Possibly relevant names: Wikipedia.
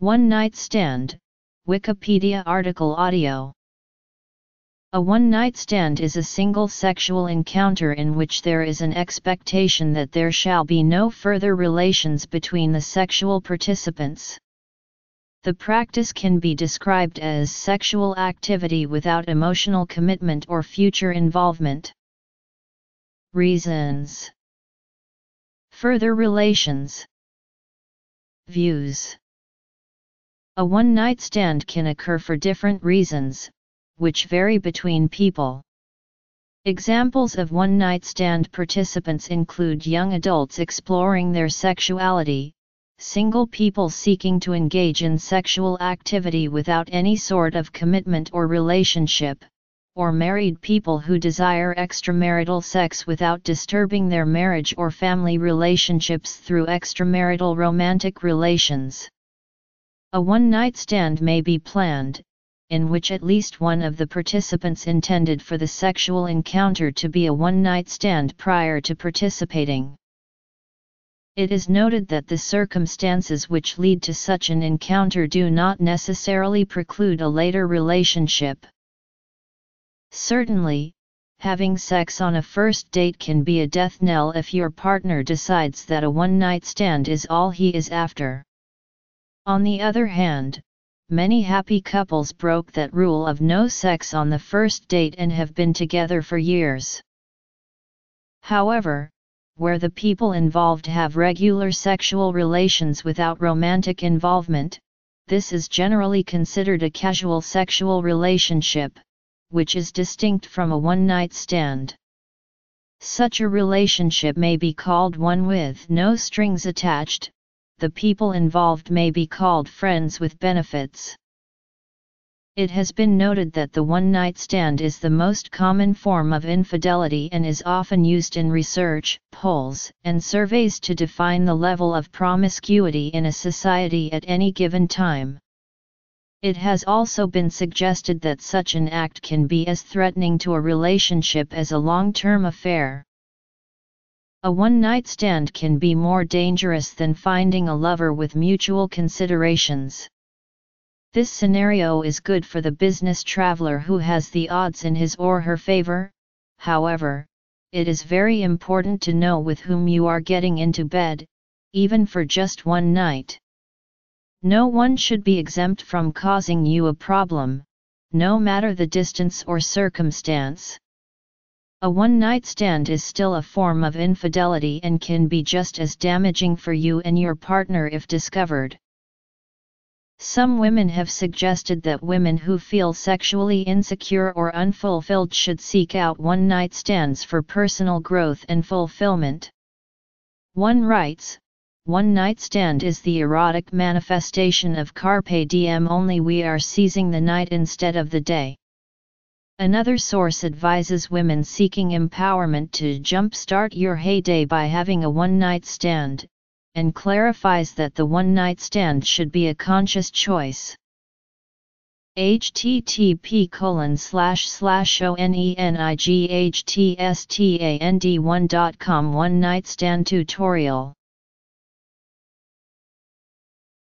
One night stand, Wikipedia article audio. A one-night stand is a single sexual encounter in which there is an expectation that there shall be no further relations between the sexual participants. The practice can be described as sexual activity without emotional commitment or future involvement. Reasons: further relations. Views. A one-night stand can occur for different reasons, which vary between people. Examples of one-night stand participants include young adults exploring their sexuality, single people seeking to engage in sexual activity without any sort of commitment or relationship, or married people who desire extramarital sex without disturbing their marriage or family relationships through extramarital romantic relations. A one-night stand may be planned, in which at least one of the participants intended for the sexual encounter to be a one-night stand prior to participating. It is noted that the circumstances which lead to such an encounter do not necessarily preclude a later relationship. Certainly, having sex on a first date can be a death knell if your partner decides that a one-night stand is all he is after. On the other hand, many happy couples broke that rule of no sex on the first date and have been together for years. However, where the people involved have regular sexual relations without romantic involvement, this is generally considered a casual sexual relationship, which is distinct from a one-night stand. Such a relationship may be called one with no strings attached. The people involved may be called friends with benefits. It has been noted that the one-night stand is the most common form of infidelity and is often used in research, polls, and surveys to define the level of promiscuity in a society at any given time. It has also been suggested that such an act can be as threatening to a relationship as a long-term affair. A one-night stand can be more dangerous than finding a lover with mutual considerations. This scenario is good for the business traveler who has the odds in his or her favor. However, it is very important to know with whom you are getting into bed, even for just one night. No one should be exempt from causing you a problem, no matter the distance or circumstance. A one-night stand is still a form of infidelity and can be just as damaging for you and your partner if discovered. Some women have suggested that women who feel sexually insecure or unfulfilled should seek out one-night stands for personal growth and fulfillment. One writes, "One-night stand is the erotic manifestation of carpe diem, only we are seizing the night instead of the day." Another source advises women seeking empowerment to jumpstart your heyday by having a one-night stand, and clarifies that the one-night stand should be a conscious choice. http://onenighttstand1.com One-night stand tutorial.